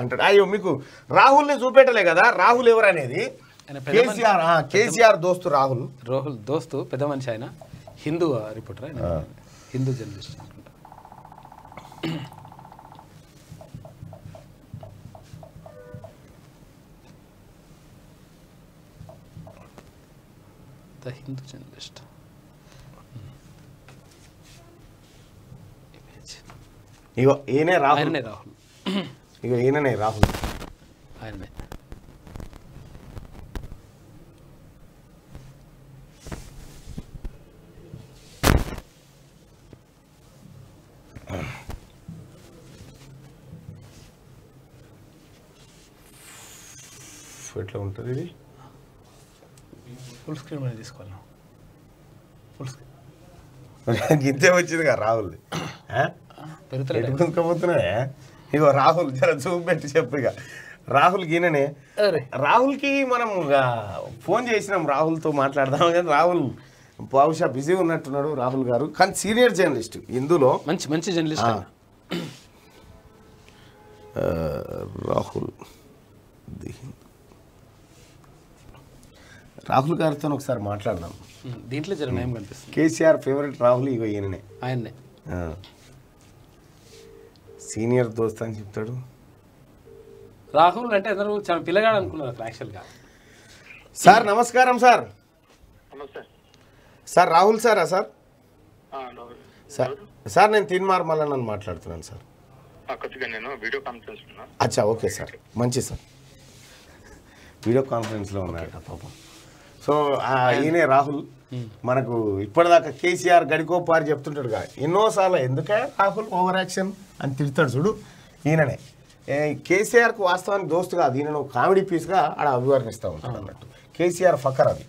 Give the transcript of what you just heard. అంటాడు. అయ్యో మీకు రాహుల్ని చూపెట్టలే కదా, రాహుల్ ఎవరు అనేది కేసీఆర్ కేసీఆర్ దోస్తు రాహుల్, రాహుల్ దోస్తు పెద్ద మనిషి ఆయన, హిందూ రిపోర్టర్ ఆయన, హిందూ జర్నలిస్ట్ అనుకుంటా. ద హిందూ జర్నలిస్ట్ ఇగో ఈయనే రాహుల్, ఇగో ఈయననే రాహుల్ ఆయననే. ఎట్లా ఉంటుంది ఇది? ఫుల్ స్క్రీన్ మీద తీసుకోవాలి, ఫుల్ స్క్రీన్ గిద్దే వచ్చిందిగా రాహుల్. పెరుగుతున్నాయా ఇగో రాహుల్ జర చూపెట్టి చెప్పు. ఇక రాహుల్ ఈయననే, రాహుల్కి మనం ఫోన్ చేసినాం రాహుల్తో మాట్లాడదాం కానీ రాహుల్ బహుశా బిజీ ఉన్నట్టున్నాడు రాహుల్ గారు. కానీ సీనియర్ జర్నలిస్ట్ ఇందులో మంచి మంచి జర్నలిస్ట్ రాహుల్. రాహుల్ గారితో ఒకసారి మాట్లాడదాం. దీంట్లో జరిగిన ఏం కనిపిస్తుంది? కేసీఆర్ ఫేవరెట్ రాహుల్ ఇగో ఈయననే, ఆయన్నే సీనియర్ దోస్త్ అని చెప్తాడు. రాహుల్ అంటే అందరూ చాలా పిల్లగాడు అనుకున్నారు యాక్చువల్గా. సార్ నమస్కారం సార్. సార్ రాహుల్ సారా సార్? సార్ నేను తీన్మార్ మల్లన్న మాట్లాడుతున్నాను సార్. అచ్చా ఓకే సార్, మంచి సార్. వీడియో కాన్ఫరెన్స్లో ఉన్నాడట పాపం. సో ఈయనే రాహుల్. మనకు ఇప్పటిదాకా కేసీఆర్ గడికోపారి చెప్తుంటాడు కదా ఎన్నోసార్లు, ఎందుకే రాహుల్ ఓవర్ యాక్షన్ అని తిడతాడు చూడు, ఈయననే. కేసీఆర్కు వాస్తవానికి దోస్తు కాదు, ఈయనను కామెడీ పీస్గా ఆడ అభివర్ణిస్తూ ఉంటాడు అన్నట్టు. కేసీఆర్ ఫకర్ అది.